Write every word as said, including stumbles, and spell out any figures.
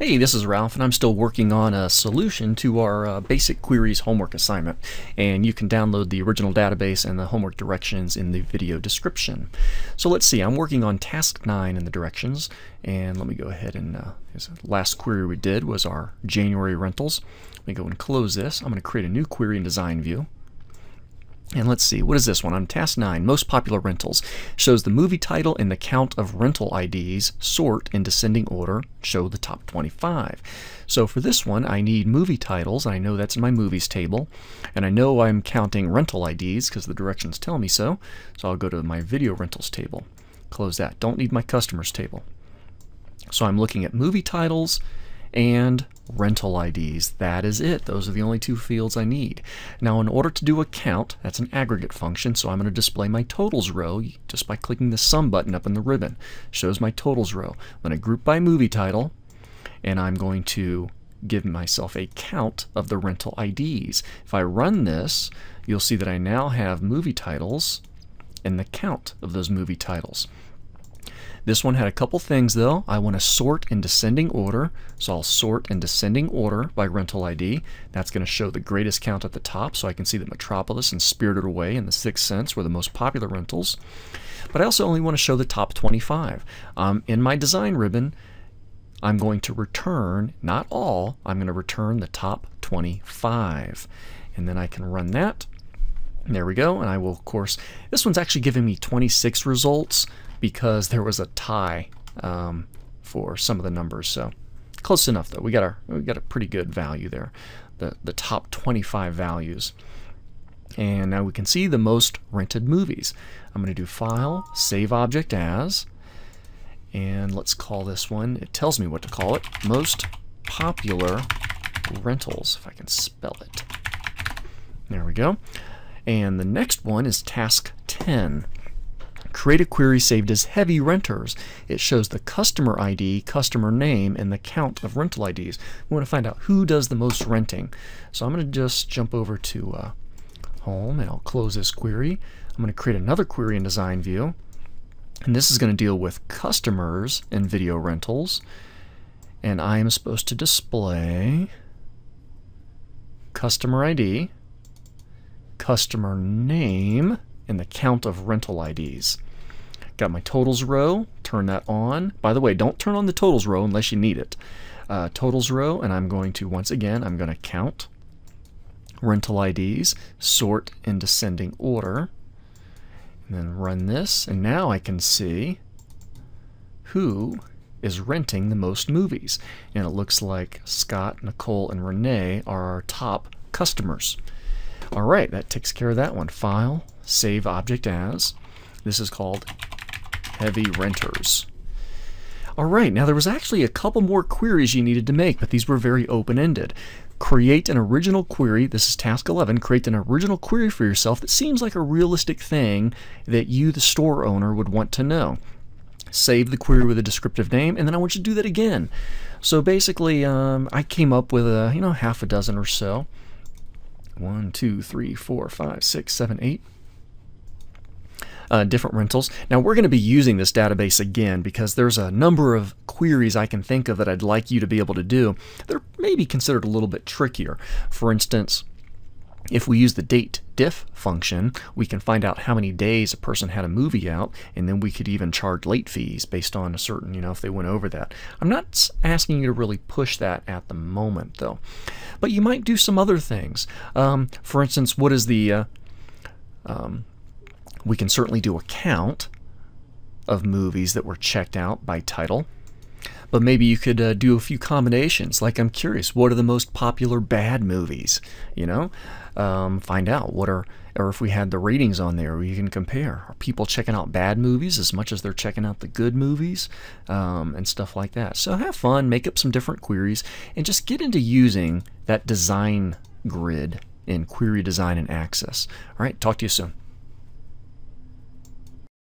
Hey, this is Ralph, and I'm still working on a solution to our uh, basic queries homework assignment, and you can download the original database and the homework directions in the video description. So let's see, I'm working on task nine in the directions, and let me go ahead and uh, last query we did was our January rentals. Let me go and close this. I'm going to create a new query in design view. And let's see, what is this one? On task nine, most popular rentals, shows the movie title and the count of rental I Ds, sort in descending order, show the top twenty-five. So for this one, I need movie titles. I know that's in my movies table, and I know I'm counting rental I Ds because the directions tell me so. So I'll go to my video rentals table, close that. Don't need my customers table. So I'm looking at movie titles and rental I Ds. That is it. Those are the only two fields I need. Now, in order to do a count, that's an aggregate function, so I'm going to display my totals row just by clicking the sum button up in the ribbon. Shows my totals row. I'm going to group by movie title, and I'm going to give myself a count of the rental I Ds. If I run this, you'll see that I now have movie titles and the count of those movie titles. This one had a couple things though. I want to sort in descending order, so I'll sort in descending order by rental I D. That's going to show the greatest count at the top, so I can see that Metropolis and Spirited Away and The Sixth Sense were the most popular rentals. But I also only want to show the top twenty-five. Um, in my design ribbon, I'm going to return, not all, I'm going to return the top twenty-five. And then I can run that. There we go, and I will, of course, this one's actually giving me twenty-six results because there was a tie um, for some of the numbers, so close enough though. We got our we got a pretty good value there, the the top twenty-five values. And now we can see the most rented movies. I'm going to do File, Save Object As, and let's call this one. It tells me what to call it. Most Popular Rentals. If I can spell it. There we go. And the next one is Task ten. Create a query saved as heavy renters. It shows the customer I D, customer name, and the count of rental I Ds. We want to find out who does the most renting. So I'm going to just jump over to uh, home, and I'll close this query. I'm going to create another query in design view, and this is going to deal with customers and video rentals. And I am supposed to display customer I D, customer name, and the count of rental I Ds. Got my totals row, turn that on. By the way, don't turn on the totals row unless you need it. Uh, totals row, and I'm going to, once again, I'm going to count rental I Ds, sort in descending order, and then run this, and now I can see who is renting the most movies. And it looks like Scott, Nicole, and Renee are our top customers. Alright, that takes care of that one. File, Save Object As. This is called Heavy Renters. Alright, now there was actually a couple more queries you needed to make, but these were very open-ended. Create an original query. This is task eleven. Create an original query for yourself that seems like a realistic thing that you, the store owner, would want to know. Save the query with a descriptive name, and then I want you to do that again. So basically, um, I came up with a, you know, half a dozen or so. One, two, three, four, five, six, seven, eight uh, different rentals. Now we're going to be using this database again because there's a number of queries I can think of that I'd like you to be able to do. They're maybe considered a little bit trickier. For instance, if we use the date diff function, we can find out how many days a person had a movie out, and then we could even charge late fees based on a certain, you know, if they went over that. I'm not asking you to really push that at the moment, though. But you might do some other things. Um, for instance, what is the, uh, um, we can certainly do a count of movies that were checked out by title. But maybe you could uh, do a few combinations. Like, I'm curious, what are the most popular bad movies? You know, um, find out what are, or if we had the ratings on there, you can compare. Are people checking out bad movies as much as they're checking out the good movies, um, and stuff like that? So have fun, make up some different queries, and just get into using that design grid in query design and Access. All right, talk to you soon.